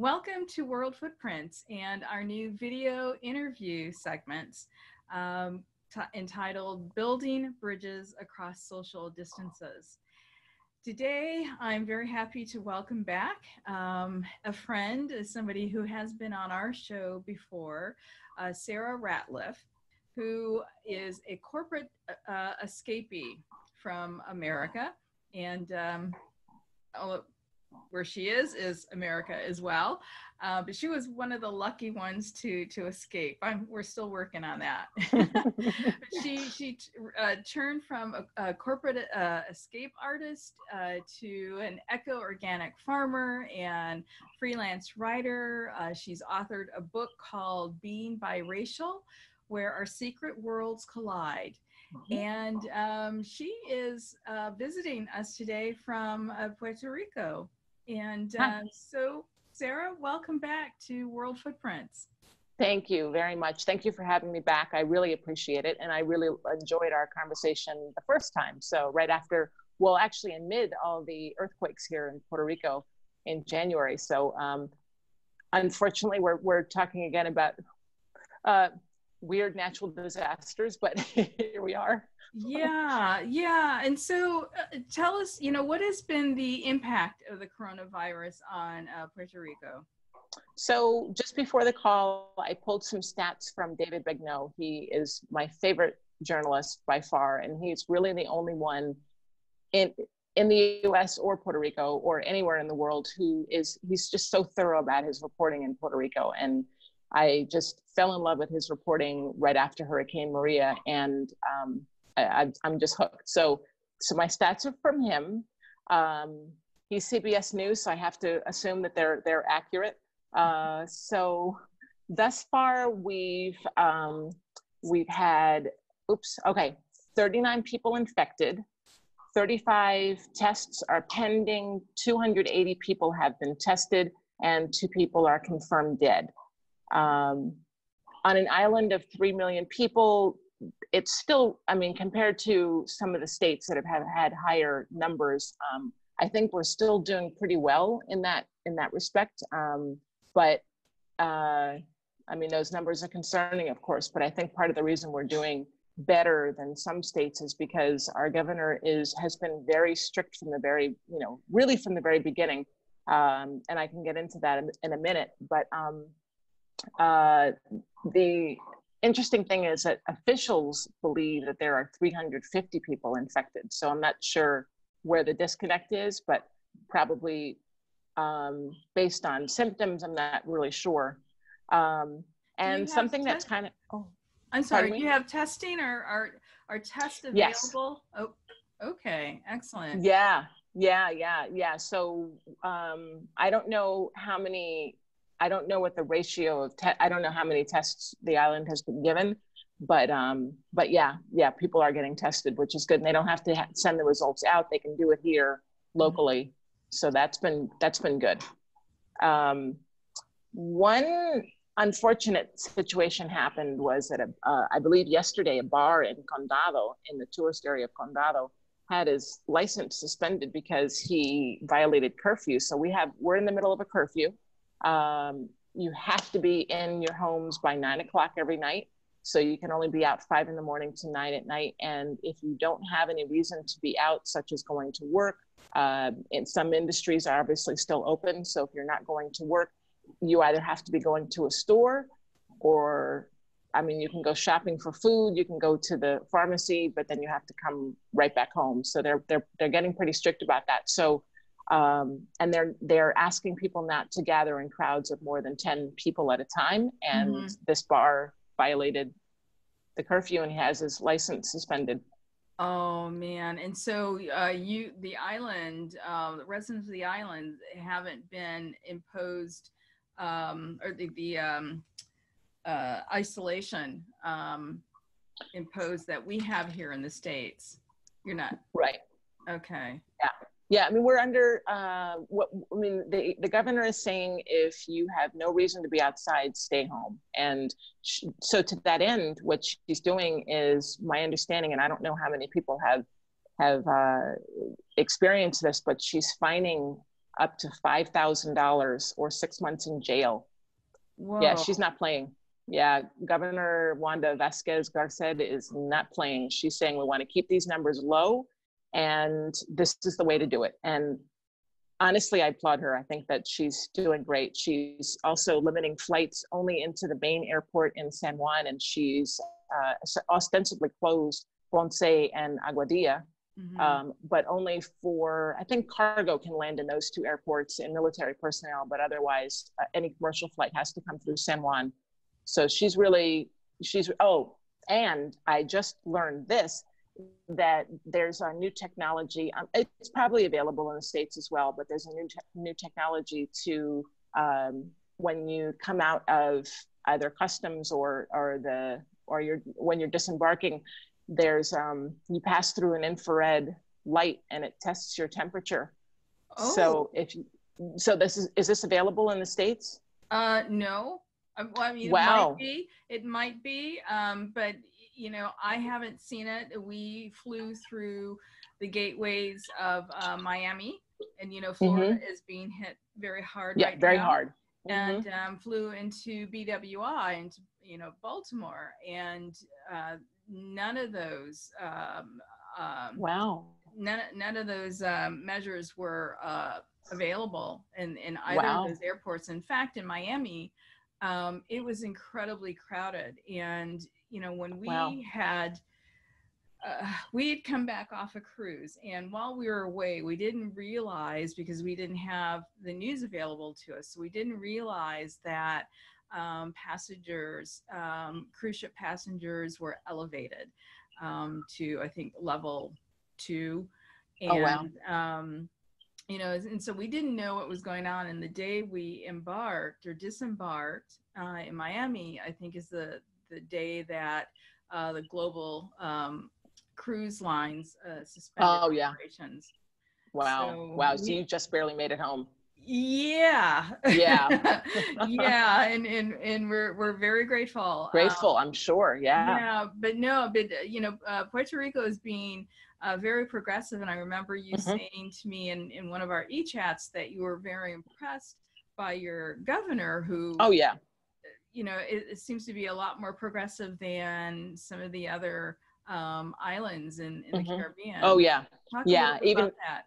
Welcome to World Footprints and our new video interview segments entitled Building Bridges Across Social Distances. Today, I'm very happy to welcome back a friend, somebody who has been on our show before, Sarah Ratliff, who is a corporate escapee from America, and where she is America as well, but she was one of the lucky ones to escape. We're still working on that. she turned from a corporate escape artist to an eco-organic farmer and freelance writer. She's authored a book called Being Biracial: Where Our Secret Worlds Collide. And she is visiting us today from Puerto Rico. And so, Sarah, welcome back to World Footprints. Thank you very much. Thank you for having me back. I really appreciate it. And I really enjoyed our conversation the first time. So right after, well, actually amid all the earthquakes here in Puerto Rico in January. So unfortunately, we're talking again about weird natural disasters, but here we are. Yeah. And so tell us, you know, what has been the impact of the coronavirus on Puerto Rico? So just before the call, I pulled some stats from David Begnaud. He is my favorite journalist by far, and he's really the only one in the US or Puerto Rico or anywhere in the world who is, he's just so thorough about his reporting in Puerto Rico. And I just fell in love with his reporting right after Hurricane Maria, and I'm just hooked. So my stats are from him. He's CBS News, so I have to assume that they're accurate. So thus far we've had 39 people infected, 35 tests are pending, 280 people have been tested, and 2 people are confirmed dead. On an island of 3 million people, it's still, I mean, compared to some of the states that have had higher numbers, I think we're still doing pretty well in that respect. But I mean, those numbers are concerning, of course, but I think part of the reason we're doing better than some states is because our governor has been very strict from the very, you know, really from the very beginning. And I can get into that in a minute, but, the interesting thing is that officials believe that there are 350 people infected. So I'm not sure where the disconnect is, but probably based on symptoms, I'm not really sure. And something that's kind of, I'm sorry, you have testing or are tests available? Yes. Oh, okay, excellent. Yeah. So I don't know what the ratio of, I don't know how many tests the island has been given, but yeah, people are getting tested, which is good. And they don't have to send the results out. They can do it here locally. So that's been good. One unfortunate situation happened was that, I believe yesterday, a bar in Condado, in the tourist area of Condado, had his license suspended because he violated curfew. So we're in the middle of a curfew. You have to be in your homes by 9 o'clock every night. So you can only be out 5 in the morning to 9 at night. And if you don't have any reason to be out, such as going to work, and some industries are obviously still open. So if you're not going to work, you either have to be going to a store, or, I mean, you can go shopping for food, you can go to the pharmacy, but then you have to come right back home. So they're getting pretty strict about that. So and they're asking people not to gather in crowds of more than 10 people at a time. And this bar violated the curfew and has his license suspended. Oh man. And so the residents of the island haven't been imposed or the isolation imposed that we have here in the States. You're not. Right. Okay. Yeah. Yeah, I mean, we're under, the governor is saying, if you have no reason to be outside, stay home. And so to that end, what she's doing is, my understanding, and I don't know how many people have experienced this, but she's fining up to $5,000 or 6 months in jail. Whoa. Yeah, she's not playing. Yeah, Governor Wanda Vasquez Garced is not playing. She's saying we want to keep these numbers low, and this is the way to do it. And honestly, I applaud her. I think that she's doing great. She's also limiting flights only into the main airport in San Juan, and she's ostensibly closed Ponce and Aguadilla, mm-hmm. But only for, I think cargo can land in those two airports and military personnel, but otherwise any commercial flight has to come through San Juan. So she's really, oh, and I just learned this, that there's a new technology, it's probably available in the States as well, but there's a new technology to, when you come out of either customs or when you're disembarking, there's, you pass through an infrared light and it tests your temperature. Oh. So is this available in the States? No. I mean, wow. It might be, but you know, I haven't seen it. We flew through the gateways of Miami, and you know, Florida mm-hmm. is being hit very hard right now. Yeah, very hard. And mm-hmm. Flew into BWI and you know, Baltimore, and none of those. Wow. None of those measures were available in either wow. of those airports. In fact, in Miami. It was incredibly crowded, and you know when we wow. we had come back off a cruise, and while we were away, we didn't realize, because we didn't have the news available to us, so we didn't realize that cruise ship passengers were elevated to, I think, level 2, and oh, wow. You know, and so we didn't know what was going on. And the day we embarked or disembarked in Miami, I think is the day that the global cruise lines suspended oh, yeah. operations. Wow. So you just barely made it home. Yeah. Yeah. Yeah. And we're very grateful. Grateful, I'm sure. Yeah. Yeah. But you know, Puerto Rico is being very progressive. And I remember you mm-hmm. saying to me in one of our e-chats that you were very impressed by your governor, who, oh yeah, you know, it seems to be a lot more progressive than some of the other islands in mm-hmm. the Caribbean. Oh yeah. Talk yeah. A even about that.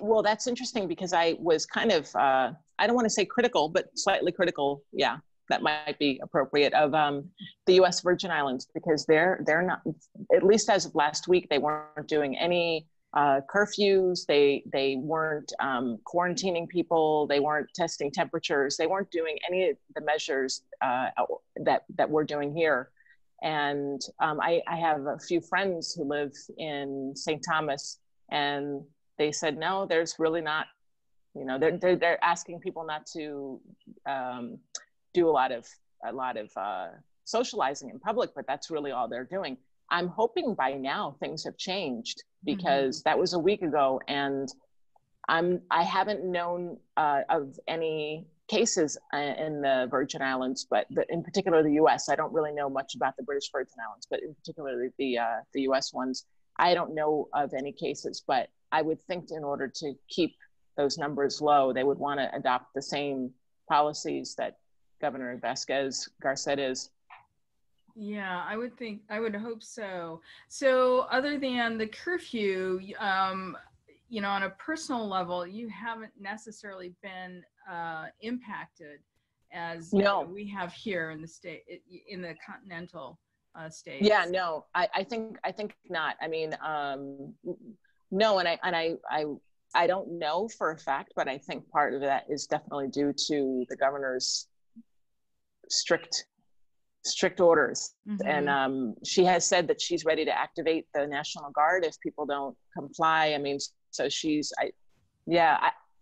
Well, that's interesting, because I was kind of, I don't want to say critical, but slightly critical. Yeah, that might be appropriate of the U.S. Virgin Islands, because they're not, at least as of last week, they weren't doing any curfews. They weren't quarantining people. They weren't testing temperatures. They weren't doing any of the measures that we're doing here. And I have a few friends who live in St. Thomas, and they said, no, there's really not, you know, they're asking people not to do a lot of socializing in public, but that's really all they're doing. I'm hoping by now things have changed, because mm-hmm. that was a week ago, and I haven't known of any cases in the Virgin Islands, but in particular the U.S. I don't really know much about the British Virgin Islands, but in particular the U.S. ones, I don't know of any cases, but I would think in order to keep those numbers low, they would want to adopt the same policies that Governor Vasquez Garced is. Yeah, I would hope so. So other than the curfew, you know, on a personal level, you haven't necessarily been impacted as no. We have here in the state, in the continental states. Yeah, no, I think not. I mean, no, and I don't know for a fact, but I think part of that is definitely due to the governor's strict orders. Mm-hmm. And she has said that she's ready to activate the National Guard if people don't comply. I mean, so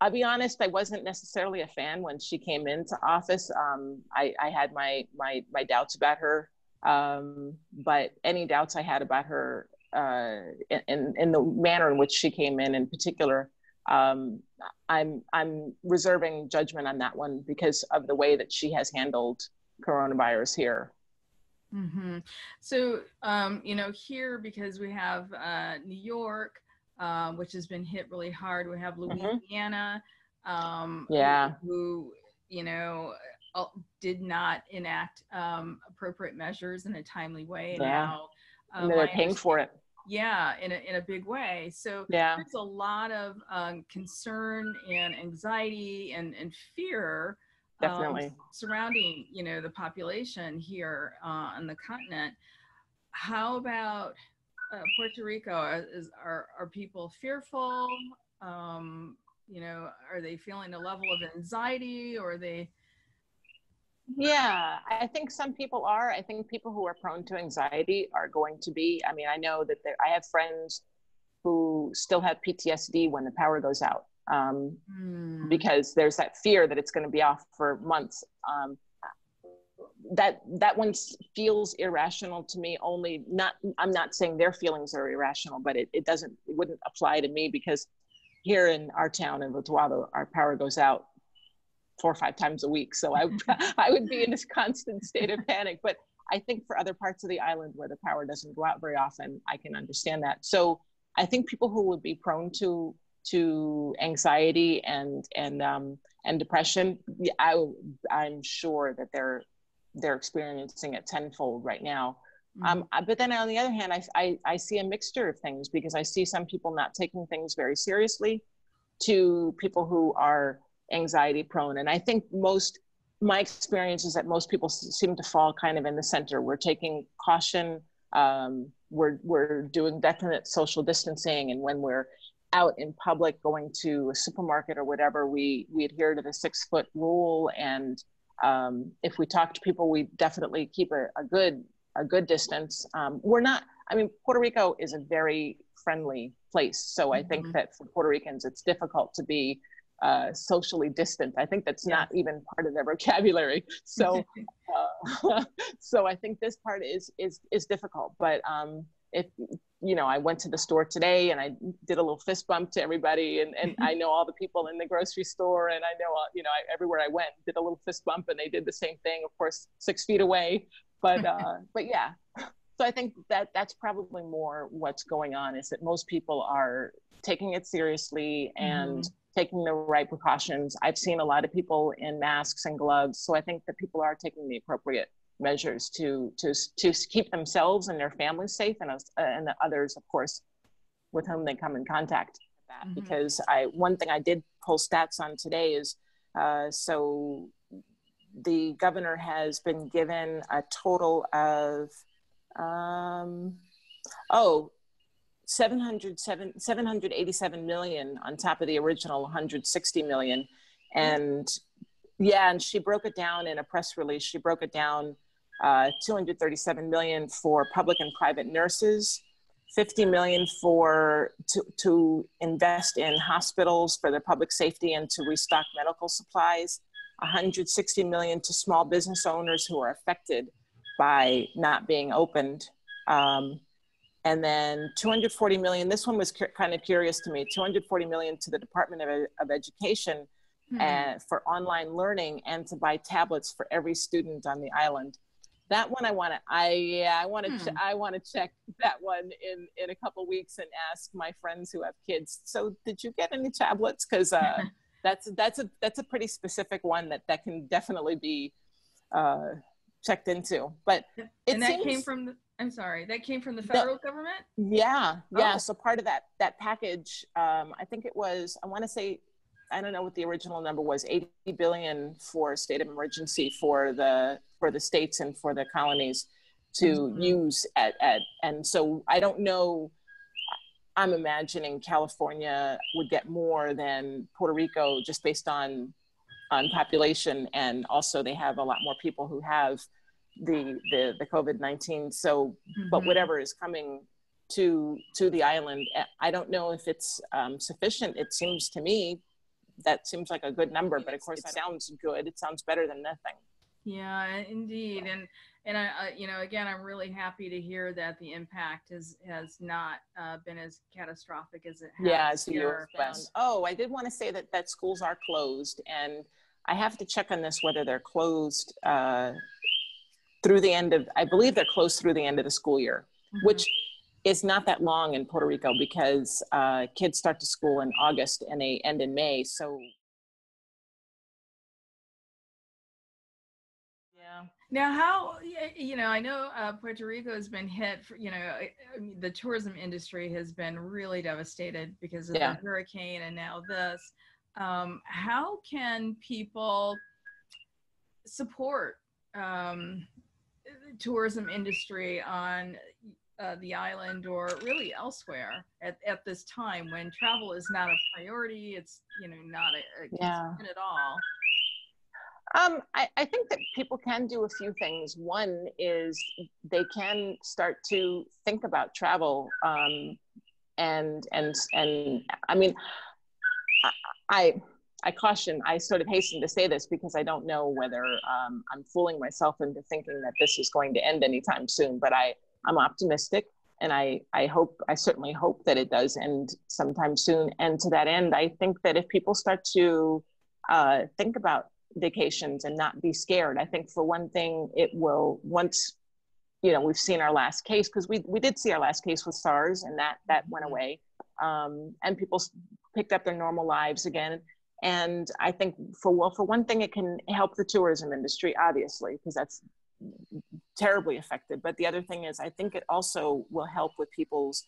I'll be honest, I wasn't necessarily a fan when she came into office. I had my doubts about her, but any doubts I had about her in the manner in which she came in particular, I'm reserving judgment on that one because of the way that she has handled coronavirus here. Mm-hmm. So you know, here, because we have New York, which has been hit really hard. We have Louisiana, who, you know, did not enact appropriate measures in a timely way. And now they're paying for it. Yeah, in a big way. So there's a lot of concern and anxiety and fear surrounding, you know, the population here on the continent. How about Puerto Rico? Are people fearful? You know, are they feeling a level of anxiety, or are they? Yeah, I think some people are. I think people who are prone to anxiety are going to be. I mean, I know that I have friends who still have PTSD when the power goes out, because there's that fear that it's going to be off for months. That one feels irrational to me. Only not. I'm not saying their feelings are irrational, but it doesn't. It wouldn't apply to me, because here in our town in Utuado, our power goes out 4 or 5 times a week. So I would be in this constant state of panic. But I think for other parts of the island where the power doesn't go out very often, I can understand that. So I think people who would be prone to anxiety and depression, I'm sure that they're experiencing it tenfold right now. But then on the other hand, I see a mixture of things, because I see some people not taking things very seriously to people who are anxiety prone. And I think my experience is that most people seem to fall kind of in the center. We're taking caution. We're doing definite social distancing. And when we're out in public, going to a supermarket or whatever, we adhere to the 6-foot rule. And if we talk to people, we definitely keep a good distance. Puerto Rico is a very friendly place. So I think that for Puerto Ricans, it's difficult to be socially distant. I think that's not even part of their vocabulary. So, so I think this part is difficult. But if you know, I went to the store today and I did a little fist bump to everybody, and I know all the people in the grocery store, and I know everywhere I went did a little fist bump, and they did the same thing. Of course, 6 feet away, but yeah. So I think that's probably more what's going on, is that most people are taking it seriously and taking the right precautions. I've seen a lot of people in masks and gloves. So I think that people are taking the appropriate measures to keep themselves and their families safe, and the others, of course, with whom they come in contact. Because one thing I did pull stats on today is, so the governor has been given a total of, 787 million on top of the original 160 million. And and she broke it down in a press release. She broke it down 237 million for public and private nurses, 50 million to invest in hospitals for their public safety and to restock medical supplies, 160 million to small business owners who are affected by not being opened. And then 240 million, this one was kind of curious to me, 240 million to the Department of Education for online learning and to buy tablets for every student on the island. That one I want to check that one in a couple weeks and ask my friends who have kids. So did you get any tablets? Because that's a pretty specific one that can definitely be checked into. But that came from the federal government? Yeah. Oh. So part of that package, I think it was, I want to say, I don't know what the original number was, 80 billion for state of emergency for the states and for the colonies to use and so I don't know, I'm imagining California would get more than Puerto Rico just based on population, and also they have a lot more people who have the COVID-19. So, but whatever is coming to the island, I don't know if it's sufficient. It seems to me, that seems like a good number, but of course it sounds good. It sounds better than nothing. Yeah, indeed. And I, you know, again, I'm really happy to hear that the impact has not been as catastrophic as it has. Yeah, as the U.S. found. Oh, I did want to say that schools are closed, and I have to check on this, whether they're closed, through the end of, I believe they're closed through the end of the school year, which is not that long in Puerto Rico because kids start to school in August and they end in May. So now, how, you know, I know Puerto Rico has been hit, for, you know, the tourism industry has been really devastated because of the hurricane and now this. How can people support the tourism industry on the island or really elsewhere at this time when travel is not a priority, it's, you know, not a concern at all? I think that people can do a few things. One is they can start to think about travel, and I mean, I caution, I sort of hasten to say this because I don't know whether I'm fooling myself into thinking that this is going to end anytime soon. But I'm optimistic, and I certainly hope that it does end sometime soon. And to that end, I think that if people start to think about vacations and not be scared. I think for one thing, it will, once, you know, we've seen our last case, because we did see our last case with SARS, and that went away, and people picked up their normal lives again. And I think for one thing, it can help the tourism industry, obviously, because that's terribly affected. But the other thing is, I think it also will help with people's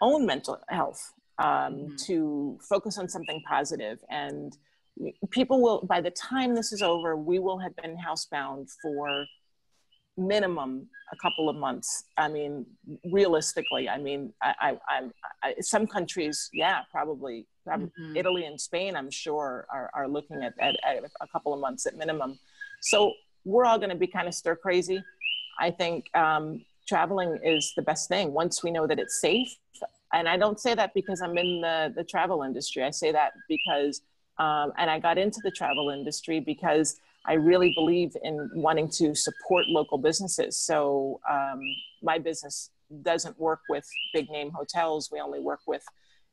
own mental health, to focus on something positive. And people will, by the time this is over, we will have been housebound for minimum a couple of months. I mean, realistically, I mean, I some countries, probably Italy and Spain, I'm sure, are looking at a couple of months at minimum. So we're all going to be kind of stir crazy. I think traveling is the best thing once we know that it's safe. And I don't say that because I'm in the travel industry. I say that because and I got into the travel industry because I really believe in wanting to support local businesses. So my business doesn't work with big name hotels. We only work with,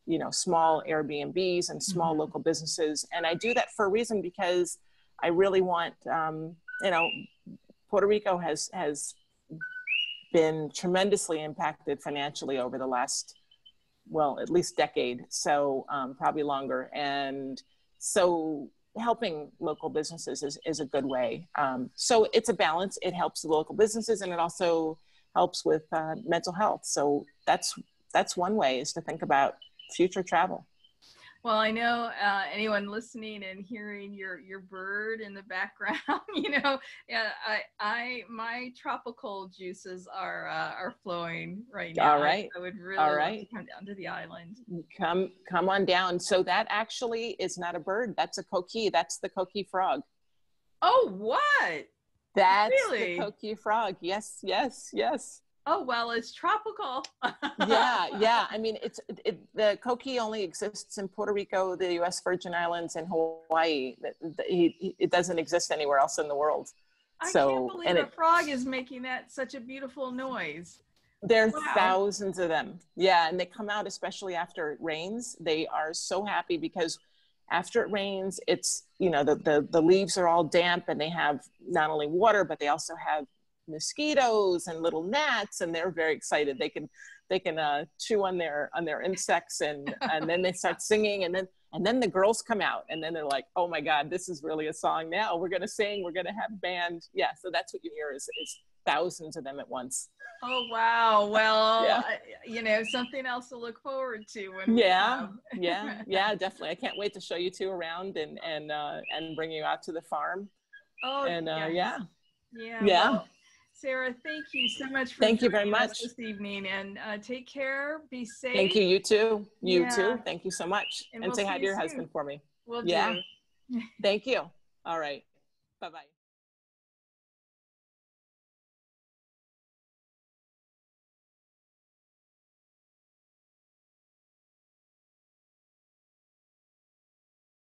you know, small Airbnbs and small local businesses. And I do that for a reason, because I really want, you know, Puerto Rico has been tremendously impacted financially over the last, well, at least decade. So probably longer. And so helping local businesses is a good way. So it's a balance. It helps the local businesses, and it also helps with mental health. So that's one way, is to think about future travel. Well, I know anyone listening and hearing your bird in the background, you know, my tropical juices are flowing right now. All right. I would really like to come down to the island. Come on down. So that actually is not a bird. That's a coqui. That's the coqui frog. Oh, what? That's really? The coqui frog. Yes, yes, yes. Oh, well, it's tropical. yeah. I mean, the coqui only exists in Puerto Rico, the U.S. Virgin Islands, and Hawaii. It doesn't exist anywhere else in the world. I can't believe a frog is making that such a beautiful noise. There are thousands of them. Yeah, and they come out, especially after it rains. They are so happy because after it rains, it's, you know, the leaves are all damp, and they have not only water, but they also have mosquitoes and little gnats, and they're very excited. They can chew on their insects, and then they start singing, and then the girls come out, and then they're like, oh my God, this is really a song now. We're gonna sing. We're gonna have band. Yeah. So that's what you hear is thousands of them at once. Oh wow. Well, you know, something else to look forward to. When yeah, definitely. I can't wait to show you two around and bring you out to the farm. Oh, and yeah. Well, Sarah, thank you so much for joining us this evening, and take care, be safe. Thank you, you too. You too. Thank you so much. And we'll say hi to your husband for me. Will do. Thank you. All right. Bye-bye.